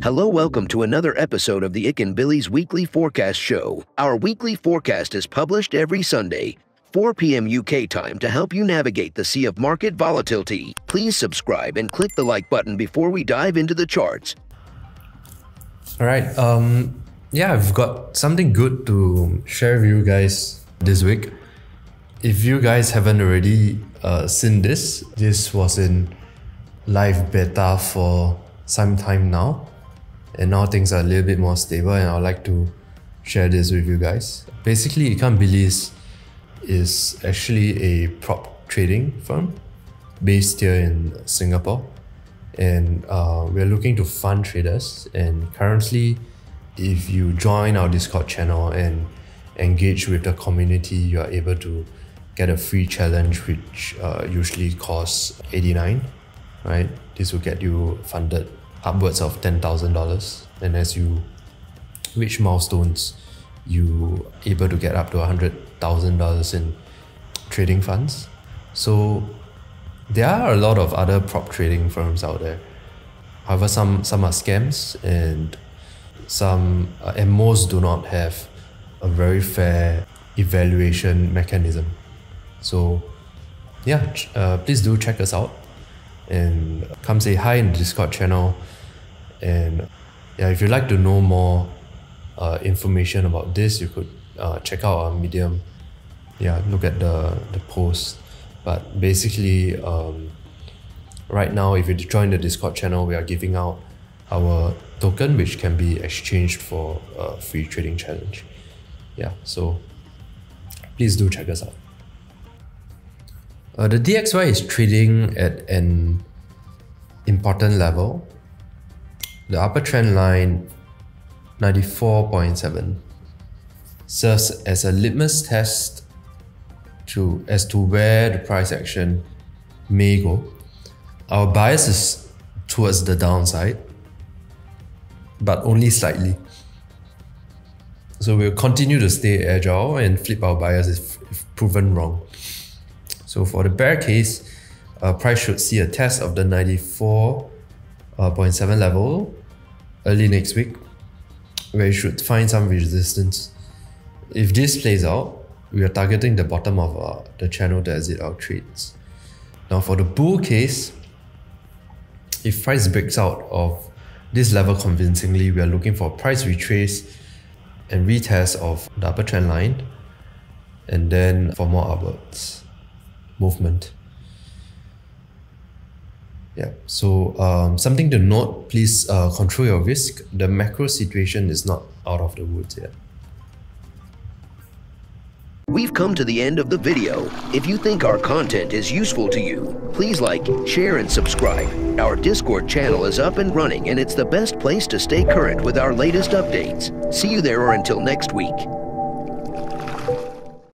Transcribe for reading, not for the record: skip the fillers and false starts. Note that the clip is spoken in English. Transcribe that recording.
Hello, welcome to another episode of the Ikan Bilis Weekly Forecast Show. Our weekly forecast is published every Sunday, 4 p.m. UK time, to help you navigate the sea of market volatility. Please subscribe and click the like button before we dive into the charts. All right, yeah, I've got something good to share with you guys this week. If you guys haven't already seen this was in live beta for some time now. And now things are a little bit more stable, and I'd like to share this with you guys. Basically, Ikan Bilis is actually a prop trading firm based here in Singapore. And we're looking to fund traders. And currently, if you join our Discord channel and engage with the community, you are able to get a free challenge, which usually costs $89, right? This will get you funded upwards of $10,000, and as you reach milestones, you're able to get up to $100,000 in trading funds. So there are a lot of other prop trading firms out there. However, some are scams, and most do not have a very fair evaluation mechanism. So yeah, please do check us out and come say hi in the Discord channel. And yeah, if you'd like to know more information about this, you could check out our Medium. Yeah, look at the post. But basically, right now, if you join the Discord channel, we are giving out our token, which can be exchanged for a free trading challenge. Yeah, so please do check us out. The DXY is trading at an important level. The upper trend line, 94.7, serves as a litmus test as to where the price action may go. Our bias is towards the downside, but only slightly. So we'll continue to stay agile and flip our bias if proven wrong. So for the bear case, price should see a test of the 94.7 level early next week, where it should find some resistance. If this plays out, we are targeting the bottom of the channel to exit our trades. Now for the bull case, if price breaks out of this level convincingly, we are looking for price retrace and retest of the upper trend line, and then for more upwards movement. Yeah, so something to note, please control your risk. The macro situation is not out of the woods yet. We've come to the end of the video. If you think our content is useful to you, please like, share, and subscribe. Our Discord channel is up and running, and it's the best place to stay current with our latest updates. See you there, or until next week.